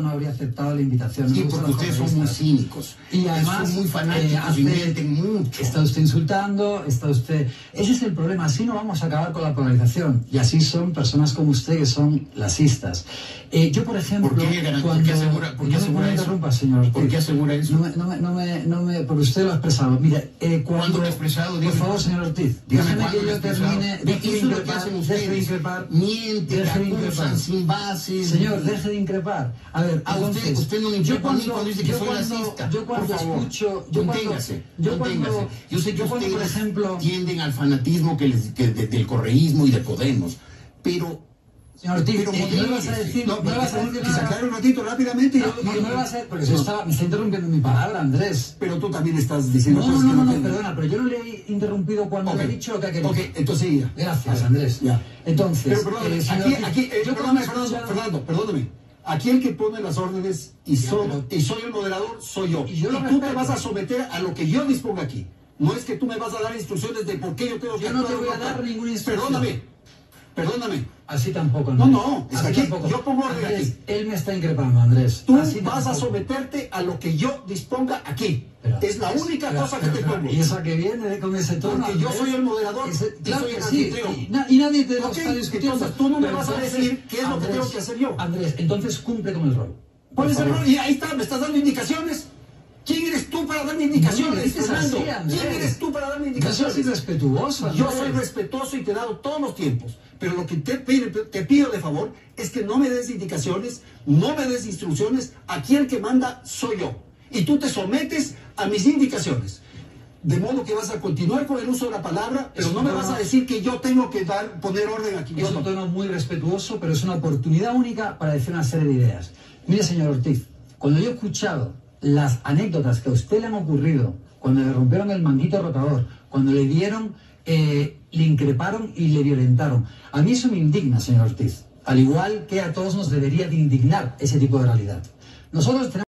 no habría aceptado la invitación. Sí, porque ustedes son muy cínicos y además son muy fanáticos y mienten mucho. Está usted insultando, está usted... Ese es el problema, así no vamos a acabar con la polarización. Y así son personas como usted que son laxistas. Yo, por ejemplo... ¿Por qué, asegura eso? ¿Por qué asegura eso? Porque usted lo ha expresado. Mire, ¿cuándo lo ha expresado? Por favor, señor Ortiz, déjeme que yo termine... Eso es lo que hacen ustedes. Mienten, acusan sin bases. Señor, deje de increpar. A ver, entonces, usted no me importa a mí cuando dice que soy racista. Yo cuando escucho... Conténgase, conténgase. Yo sé que ustedes, por ejemplo, tienden al fanatismo del correísmo y de Podemos, pero... Señor Ortiz, no vas a decir... No, vas a decir nada. Sacar un ratito rápidamente... No vas a decir... Porque me está interrumpiendo mi palabra, Andrés. Pero tú también estás diciendo... No, perdona, pero yo no le he interrumpido cuando le he dicho lo que ha querido. Ok, entonces... Gracias, Andrés. Entonces... Pero perdóname, perdóname. Aquí el que pone las órdenes y soy el moderador, soy yo. Y tú te vas a someter a lo que yo disponga aquí. No es que tú me vas a dar instrucciones de por qué yo tengo que... Yo no te voy a dar ninguna instrucción. Perdóname, perdóname. Así tampoco, Andrés. No, es aquí yo pongo orden aquí. Él me está increpando, Andrés. Tú vas a someterte a lo que yo disponga aquí. Es la única cosa que te pongo. Y esa que viene con ese tono. Porque yo soy el moderador, claro que sí. Y nadie te lo está discutiendo. Entonces tú no me vas a decir qué es lo que tengo que hacer yo. Andrés, entonces cumple con el rol. ¿Cuál es el rol? Y ahí está, me estás dando indicaciones. ¿Quién eres tú para darme indicaciones? ¿Quién eres tú para darme indicaciones? Yo soy respetuoso. Yo soy respetuoso y te he dado todos los tiempos. Pero lo que te pido de favor es que no me des indicaciones, no me des instrucciones. Aquí el que manda soy yo. Y tú te sometes a mis indicaciones. De modo que vas a continuar con el uso de la palabra, pero no me vas a decir que yo tengo que poner orden aquí. Es un tono muy respetuoso, pero es una oportunidad única para decir una serie de ideas. Mire, señor Ortiz, cuando yo he escuchado las anécdotas que a usted le han ocurrido, cuando le rompieron el manguito rotador, cuando le dieron, le increparon y le violentaron. A mí eso me indigna, señor Ortiz, al igual que a todos nos debería de indignar ese tipo de realidad. Nosotros tenemos